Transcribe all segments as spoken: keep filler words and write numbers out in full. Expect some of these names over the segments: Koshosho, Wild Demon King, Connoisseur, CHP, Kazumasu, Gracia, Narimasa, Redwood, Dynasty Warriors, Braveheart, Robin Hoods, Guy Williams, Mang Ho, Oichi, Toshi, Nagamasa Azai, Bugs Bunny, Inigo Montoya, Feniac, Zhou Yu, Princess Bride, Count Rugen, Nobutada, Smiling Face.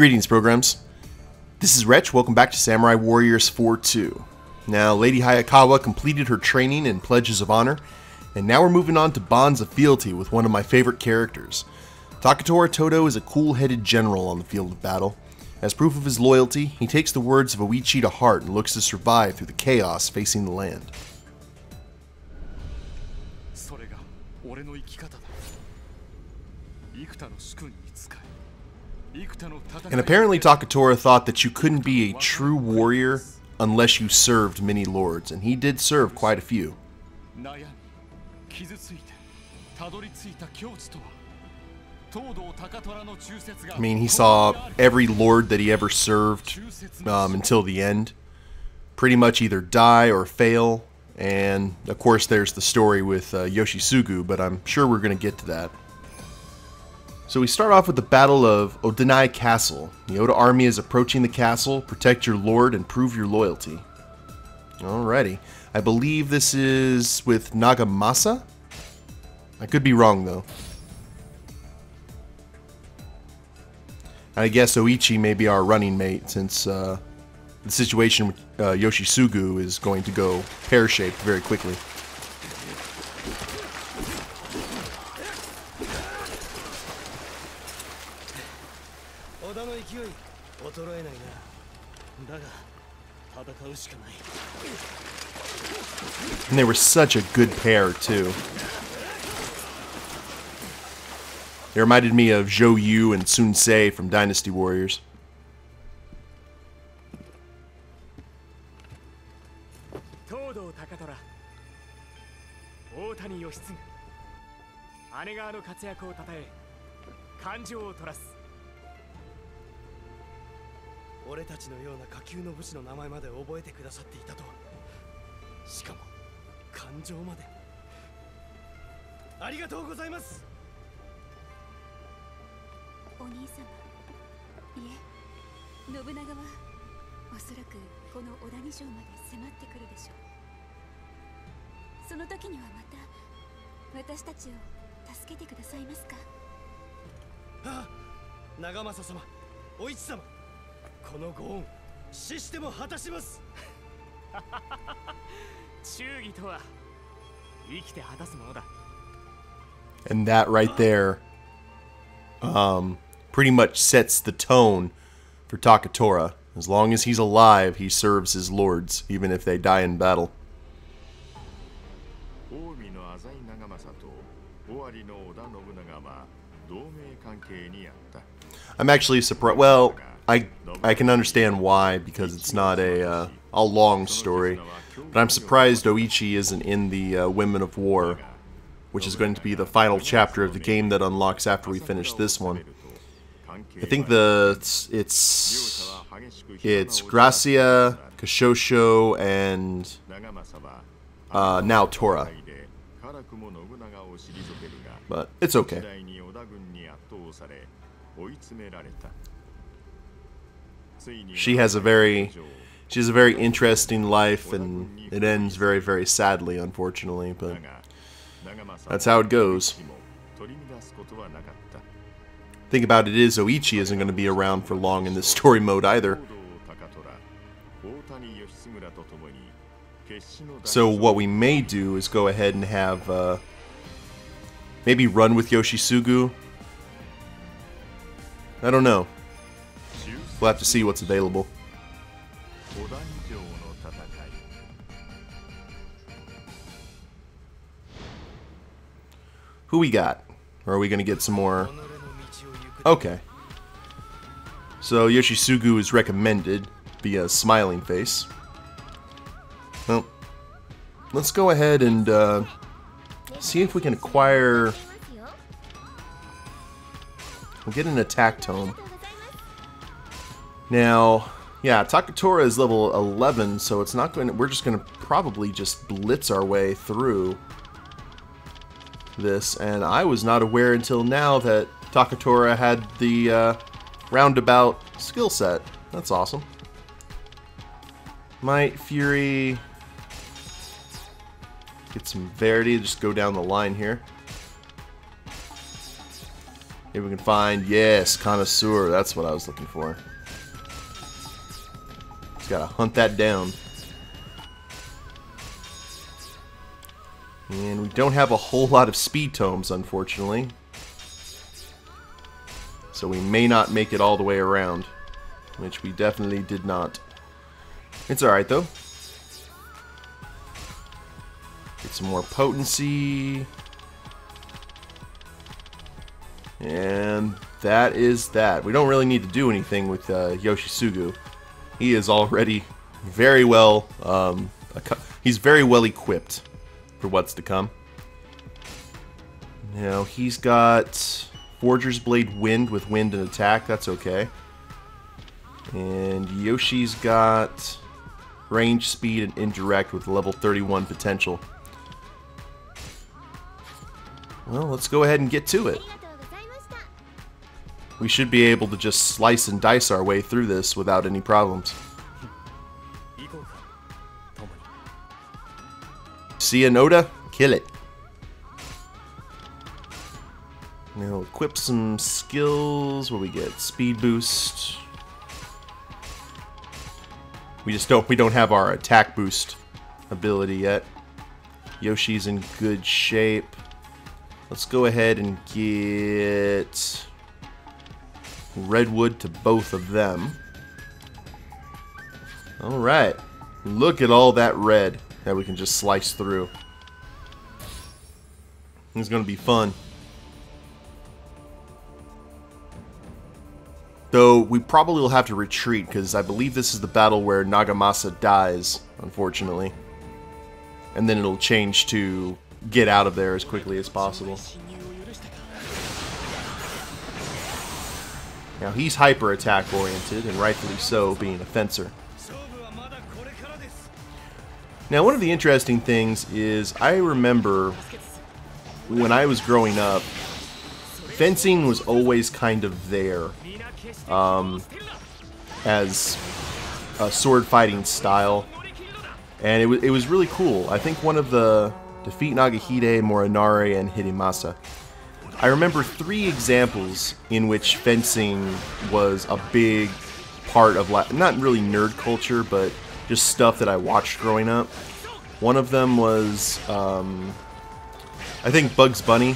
Greetings, programs. This is Wretch. Welcome back to Samurai Warriors four two. Now, Lady Hayakawa completed her training and pledges of honor, and now we're moving on to bonds of fealty with one of my favorite characters. Takatora Toto is a cool-headed general on the field of battle. As proof of his loyalty, he takes the words of Oichi to heart and looks to survive through the chaos facing the land. And apparently Takatora thought that you couldn't be a true warrior unless you served many lords, and he did serve quite a few. I mean, he saw every lord that he ever served um, until the end pretty much either die or fail, and of course there's the story with uh, Yoshitsugu, but I'm sure we're going to get to that. So we start off with the Battle of Odani Castle. The Oda army is approaching the castle. Protect your lord and prove your loyalty. Alrighty. I believe this is with Nagamasa? I could be wrong, though. I guess Oichi may be our running mate, since uh, the situation with uh, Yoshitsugu is going to go pear-shaped very quickly. And they were such a good pair, too. They reminded me of Zhou Yu and Sun Ce from Dynasty Warriors. Nagamasa-sama, Oichi-sama. And that right there um, pretty much sets the tone for Takatora. As long as he's alive, he serves his lords, even if they die in battle. I'm actually surprised. Well, I, I can understand why, because it's not a, uh, a long story, but I'm surprised Oichi isn't in the uh, Women of War, which is going to be the final chapter of the game that unlocks after we finish this one. I think the it's it's, it's Gracia, Koshosho, and uh, now Tora, but it's okay. She has a very, she has a very interesting life, and it ends very, very sadly, unfortunately. But that's how it goes. Think about it: is Oichi isn't going to be around for long in this story mode either. So what we may do is go ahead and have uh, maybe run with Yoshitsugu. I don't know. We'll have to see what's available. Who we got? Or are we going to get some more? Okay. So Yoshitsugu is recommended via Smiling Face. Well, let's go ahead and uh, see if we can acquire... We'll get an Attack Tome. Now, yeah, Takatora is level eleven, so it's not going to, we're just going to probably just blitz our way through this, and I was not aware until now that Takatora had the uh, roundabout skill set. That's awesome. Might, Fury, get some Verity, just go down the line here. If we can find, yes, Connoisseur. That's what I was looking for. Just gotta hunt that down. And we don't have a whole lot of speed tomes, unfortunately. So we may not make it all the way around. Which we definitely did not. It's alright, though. Get some more potency. And that is that. We don't really need to do anything with uh, Yoshitsugu. He is already very well... Um, he's very well equipped for what's to come. Now, he's got Forger's Blade Wind with Wind and Attack. That's okay. And Yoshi's got Range, Speed, and Indirect with level thirty-one potential. Well, let's go ahead and get to it. We should be able to just slice and dice our way through this without any problems. See an Oda? Kill it. Now equip some skills. What do we get? Speed boost. We just don't we don't have our attack boost ability yet. Yoshi's in good shape. Let's go ahead and get Redwood to both of them. Alright. Look at all that red that we can just slice through. It's gonna be fun. Though we probably will have to retreat because I believe this is the battle where Nagamasa dies, unfortunately. And then it'll change to get out of there as quickly as possible. Now he's hyper attack oriented, and rightfully so, being a fencer. Now one of the interesting things is I remember when I was growing up, fencing was always kind of there um, as a sword fighting style, and it was it was really cool. I think one of the defeat Nagahide, Morinare, and Hidemasa. I remember three examples in which fencing was a big part of, not really nerd culture, but just stuff that I watched growing up. One of them was, um, I think Bugs Bunny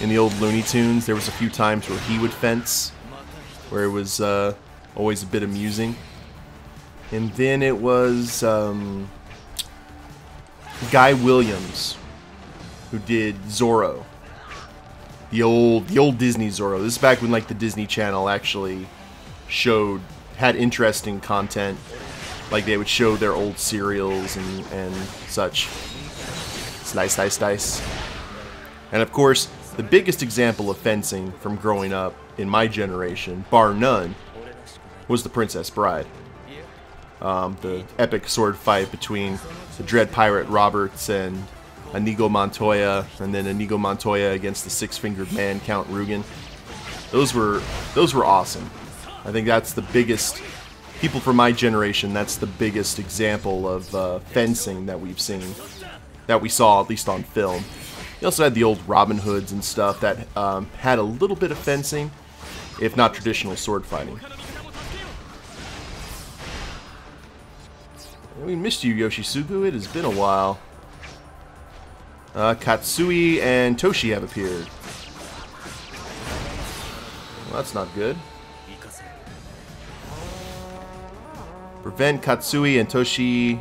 in the old Looney Tunes. There was a few times where he would fence, where it was uh, always a bit amusing. And then it was um, Guy Williams, who did Zorro. The old, the old Disney Zorro. This is back when, like, the Disney Channel actually showed, had interesting content. Like, they would show their old serials and, and such. Slice, slice, slice. And, of course, the biggest example of fencing from growing up in my generation, bar none, was The Princess Bride. Um, the epic sword fight between the Dread Pirate Roberts and Inigo Montoya, and then Inigo Montoya against the six-fingered man Count Rugen. Those were those were awesome. I think that's the biggest people from my generation. That's the biggest example of uh, fencing that we've seen, that we saw at least on film. You also had the old Robin Hoods and stuff that um, had a little bit of fencing, if not traditional sword fighting. We missed you, Yoshitsugu. It has been a while. Uh, Katsuie and Toshi have appeared. Well, that's not good. Prevent Katsuie and Toshi...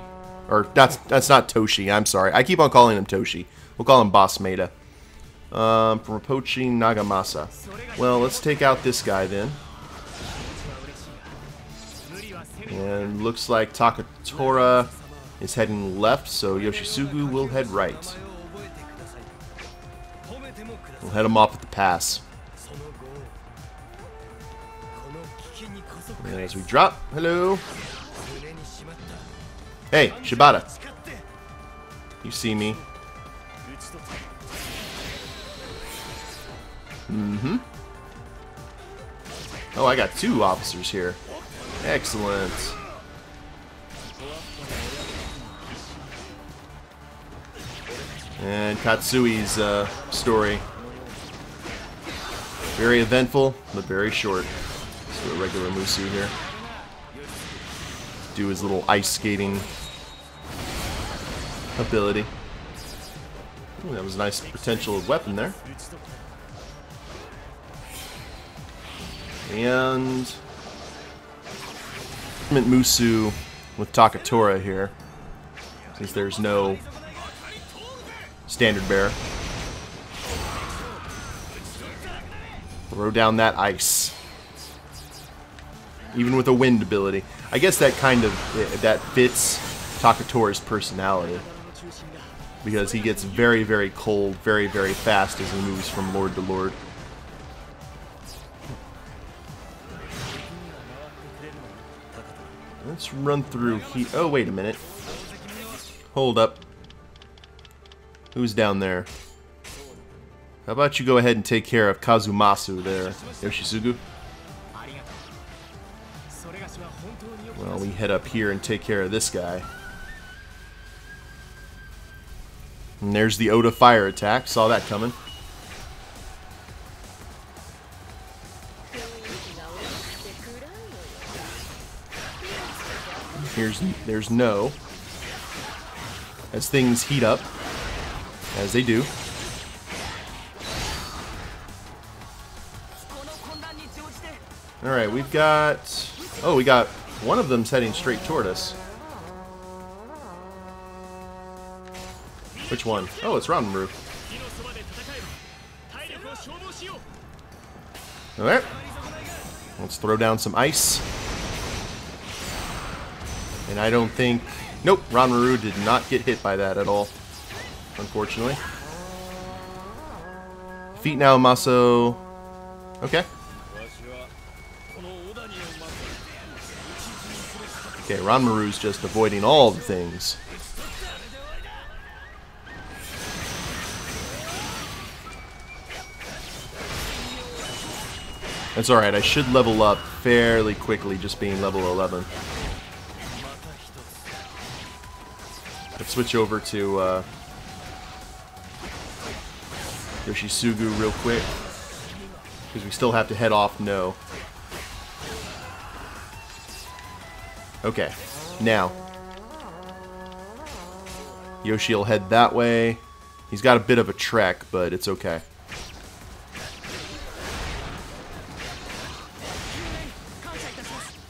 Or, that's, that's not Toshi, I'm sorry. I keep on calling him Toshi. We'll call him Boss Maida. Um, from approaching Nagamasa. Well, let's take out this guy then. And looks like Takatora is heading left, so Yoshitsugu will head right. We'll head him off at the pass. And as we drop, hello. Hey, Shibata. You see me. Mm-hmm. Oh, I got two officers here. Excellent. And Katsui's uh, story. Very eventful, but very short. Let's do a regular Musu here. Do his little ice skating ability. Ooh, that was a nice potential weapon there. And Musu with Takatora here, since there's no standard bearer. Throw down that ice. Even with a wind ability. I guess that kind of, that fits Takatora's personality. Because he gets very, very cold, very, very fast as he moves from lord to lord. Let's run through heat. Oh, wait a minute. Hold up. Who's down there? How about you go ahead and take care of Kazumasu there, Yoshitsugu? Well, we head up here and take care of this guy. And there's the Oda fire attack. Saw that coming. Here's, there's no. As things heat up, as they do. Alright, we've got... Oh, we got... One of them's heading straight toward us. Which one? Oh, it's Ranmaru. Alright. Let's throw down some ice. And I don't think... Nope, Ranmaru did not get hit by that at all. Unfortunately. Defeat now, Maso... Okay. Okay, Ranmaru's just avoiding all the things. That's alright, I should level up fairly quickly just being level eleven. Let's switch over to uh, Yoshitsugu real quick. Because we still have to head off No. Okay, now. Yoshi will head that way. He's got a bit of a trek, but it's okay.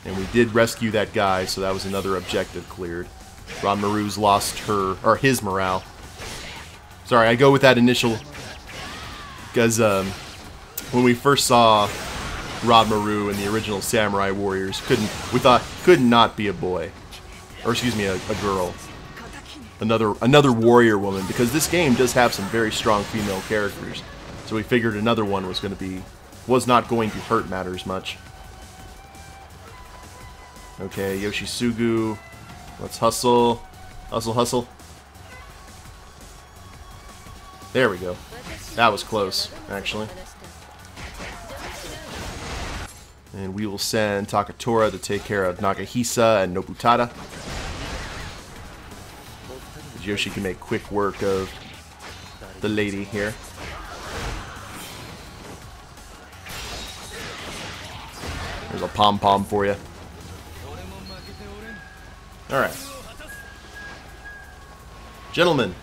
And we did rescue that guy, so that was another objective cleared. Ranmaru's lost her, or his morale. Sorry, I go with that initial... Because um, when we first saw... Ranmaru and the original Samurai Warriors couldn't we thought could not be a boy, or excuse me, a, a girl, another another warrior woman, because this game does have some very strong female characters, so we figured another one was going to be was not going to hurt matters much. Okay, Yoshitsugu, let's hustle, hustle, hustle. There we go. That was close, actually. And we will send Takatora to take care of Nagahisa and Nobutada. Yoshi can make quick work of the lady here. There's a pom-pom for you. Alright. Gentlemen.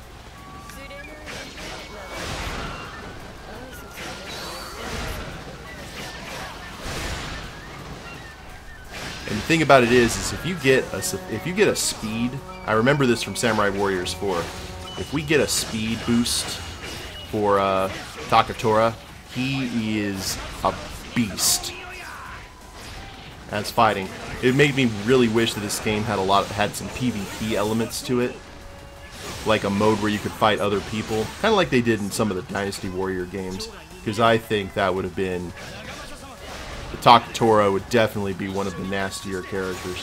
And the thing about it is, is if you get a if you get a speed, I remember this from Samurai Warriors four. If we get a speed boost for uh, Takatora, he is a beast. That's fighting. It made me really wish that this game had a lot of, had some PvP elements to it, like a mode where you could fight other people, kind of like they did in some of the Dynasty Warrior games, because I think that would have been. The Takatora would definitely be one of the nastier characters.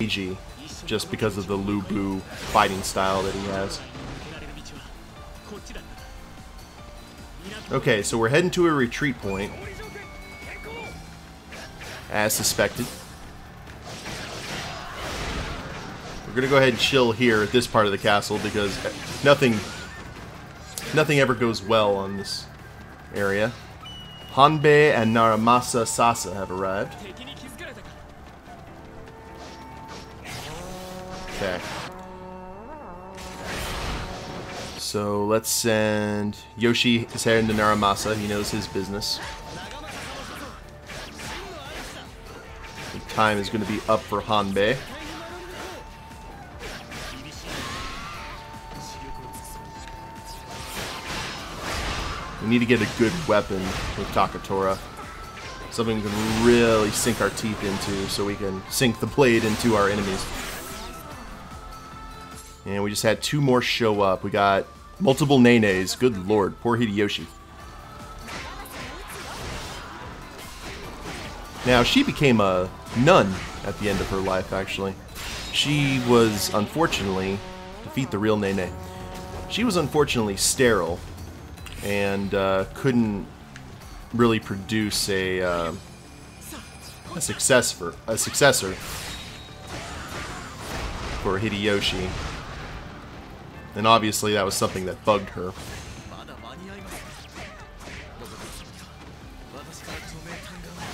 A G, just because of the Lubu fighting style that he has. Okay, so we're heading to a retreat point. As suspected. We're gonna go ahead and chill here at this part of the castle because nothing... Nothing ever goes well on this area. Hanbei and Narimasa Sasa have arrived. Okay. So let's send Yoshi is heading to Narimasa. He knows his business. The time is going to be up for Hanbei. We need to get a good weapon with Takatora. Something we can really sink our teeth into so we can sink the blade into our enemies. And we just had two more show up. We got multiple nenes. Good lord. Poor Hideyoshi. Now, she became a nun at the end of her life, actually. She was, unfortunately... Defeat the real nene. She was, unfortunately, sterile. And uh, couldn't really produce a uh, a success for a successor for Hideyoshi, and obviously that was something that bugged her.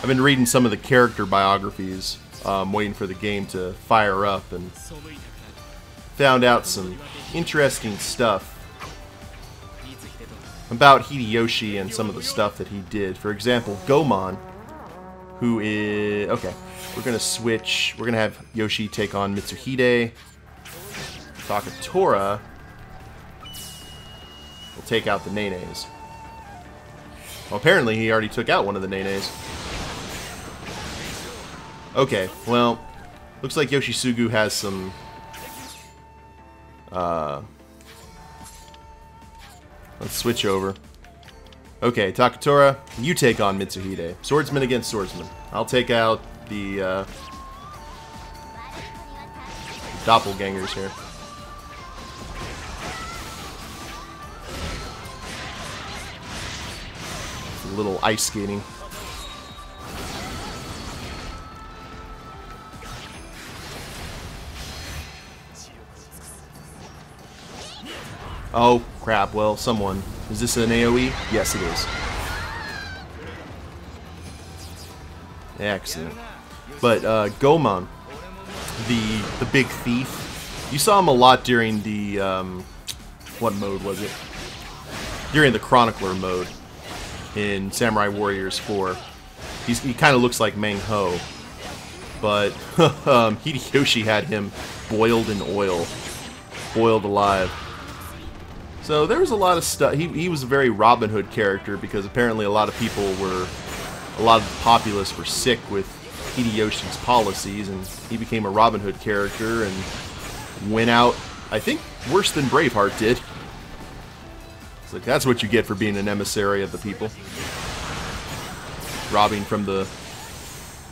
I've been reading some of the character biographies, um, waiting for the game to fire up, and found out some interesting stuff about Hideyoshi and some of the stuff that he did. For example, Goemon, who is... Okay, we're going to switch. We're going to have Yoshi take on Mitsuhide. Takatora will take out the nenes. Well, apparently he already took out one of the nenes. Okay, well, looks like Yoshitsugu has some... Uh... Let's switch over. Okay, Takatora, you take on Mitsuhide. Swordsman against swordsman. I'll take out the, uh, the doppelgangers here. A little ice skating. Oh, crap. Well, someone. Is this an A O E? Yes, it is. Excellent. But, uh, Goemon, the the big thief, you saw him a lot during the, um, what mode was it? During the Chronicler mode in Samurai Warriors four. He's, he kind of looks like Mang Ho, but um, Hideyoshi had him boiled in oil, boiled alive. So there was a lot of stuff. He, he was a very Robin Hood character because apparently a lot of people were, a lot of the populace were sick with Hideyoshi's policies, and he became a Robin Hood character and went out, I think, worse than Braveheart did. It's like, that's what you get for being an emissary of the people. Robbing from the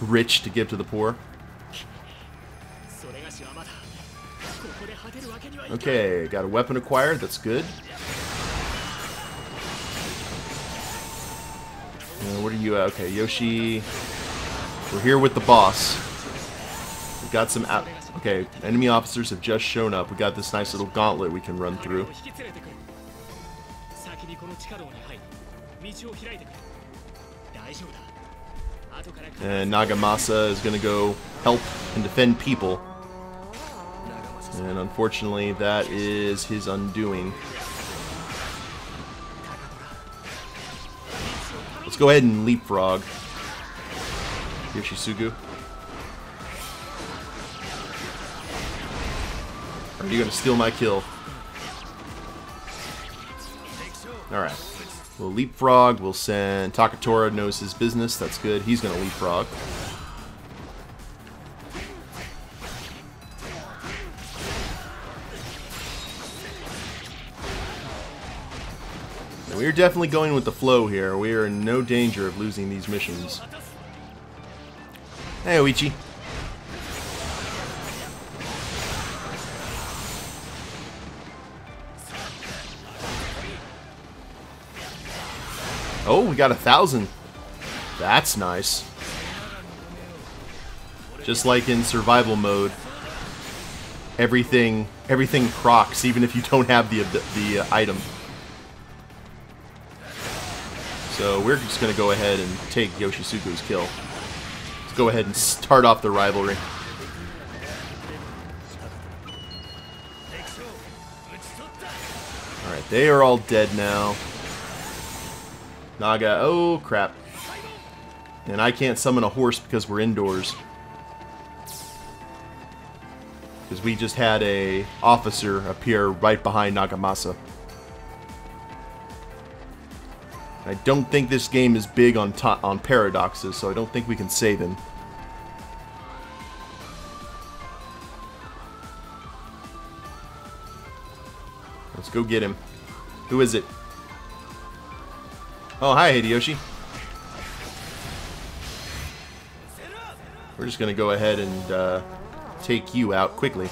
rich to give to the poor. Okay, got a weapon acquired, that's good. Uh, what are you at? Okay, Yoshi. We're here with the boss. We've got some out. Okay, enemy officers have just shown up. We got this nice little gauntlet we can run through. And Nagamasa is going to go help and defend people. And unfortunately, that is his undoing. Let's go ahead and leapfrog Yoshitsugu. Are you going to steal my kill? Alright. We'll leapfrog. We'll send... Takatora knows his business. That's good. He's going to leapfrog. We're definitely going with the flow here. We are in no danger of losing these missions. Hey, Oichi. Oh, we got a thousand. That's nice. Just like in survival mode, everything everything procs, even if you don't have the the uh, item. So we're just going to go ahead and take Yoshitsugu's kill. Let's go ahead and start off the rivalry. Alright, they are all dead now. Naga, oh crap. And I can't summon a horse because we're indoors. Because we just had a officer appear right behind Nagamasa. I don't think this game is big on to on paradoxes, so I don't think we can save him. Let's go get him. Who is it? Oh, hi, Hideyoshi. We're just going to go ahead and uh, take you out quickly.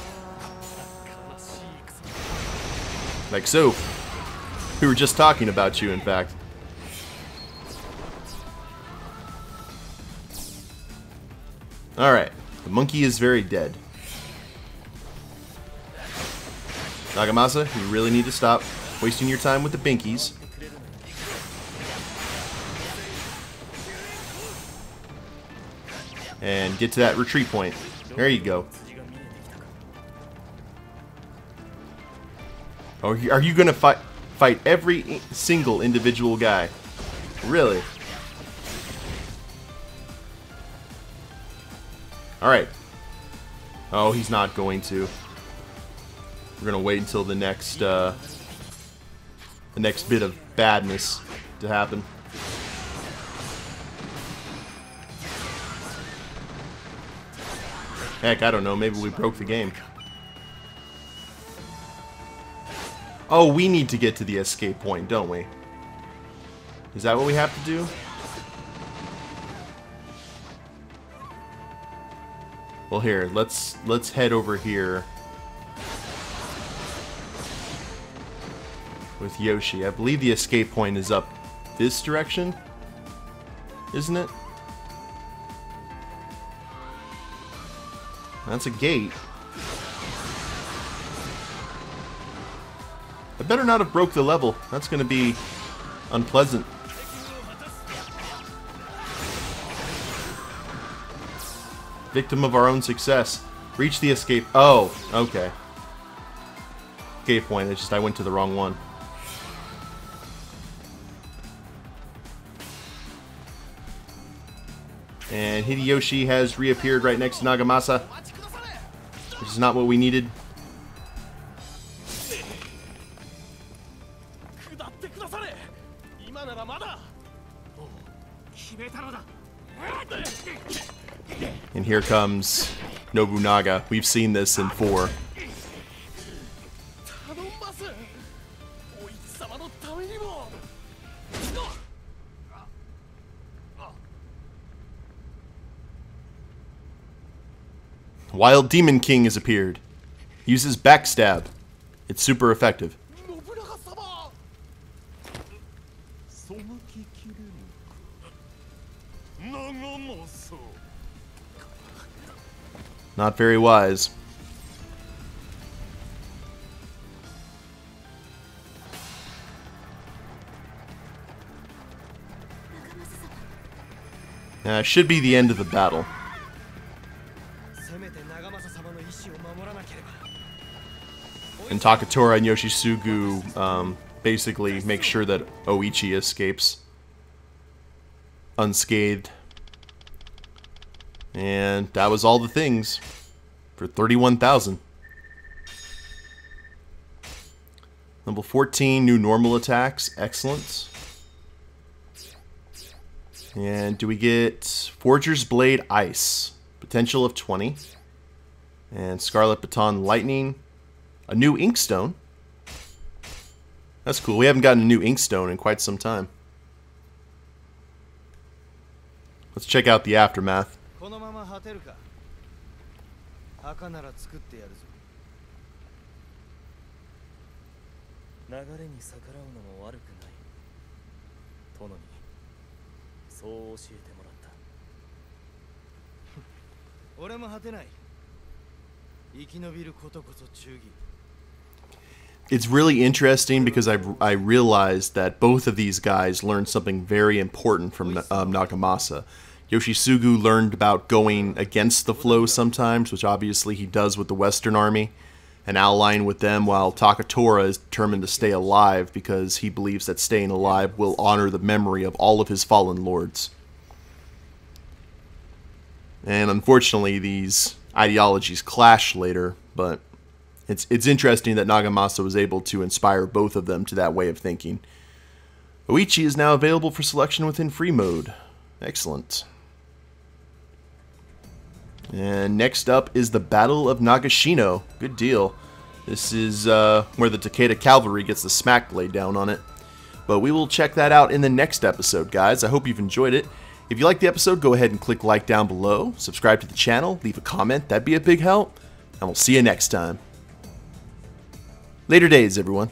Like so. We were just talking about you, in fact. Alright. The monkey is very dead. Nagamasa, you really need to stop wasting your time with the binkies. And get to that retreat point. There you go. Oh, are you gonna fight fight every single individual guy? Really? Alright. Oh, he's not going to. We're gonna wait until the next uh, the next bit of badness to happen. Heck, I don't know. Maybe we broke the game. Oh, we need to get to the escape point, don't we? Is that what we have to do? Well, here, let's let's head over here with Yoshi. I believe the escape point is up this direction, isn't it? That's a gate. I better not have broke the level. That's going to be unpleasant. Victim of our own success. Reach the escape. Oh, okay. Escape point. It's just I went to the wrong one. And Hideyoshi has reappeared right next to Nagamasa. Which is not what we needed. And here comes Nobunaga. We've seen this in four. Wild Demon King has appeared. Uses backstab. It's super effective. Not very wise. Now, it should be the end of the battle. And Takatora and Yoshitsugu um, basically make sure that Oichi escapes unscathed. And that was all the things for thirty-one thousand. Level fourteen, new normal attacks. Excellent. And do we get Forger's Blade Ice? Potential of twenty. And Scarlet Baton Lightning. A new Inkstone. That's cool. We haven't gotten a new Inkstone in quite some time. Let's check out the aftermath. it's really interesting because I, I realized that both of these guys learned something very important from um, Nagamasa. Yoshitsugu learned about going against the flow sometimes, which obviously he does with the Western Army, and allying with them, while Takatora is determined to stay alive because he believes that staying alive will honor the memory of all of his fallen lords. And unfortunately, these ideologies clash later, but it's, it's interesting that Nagamasa was able to inspire both of them to that way of thinking. Oichi is now available for selection within free mode. Excellent. And next up is the Battle of Nagashino. Good deal. This is uh, where the Takeda Cavalry gets the smack laid down on it. But we will check that out in the next episode, guys. I hope you've enjoyed it. If you liked the episode, go ahead and click like down below. Subscribe to the channel. Leave a comment. That'd be a big help. And we'll see you next time. Later days, everyone.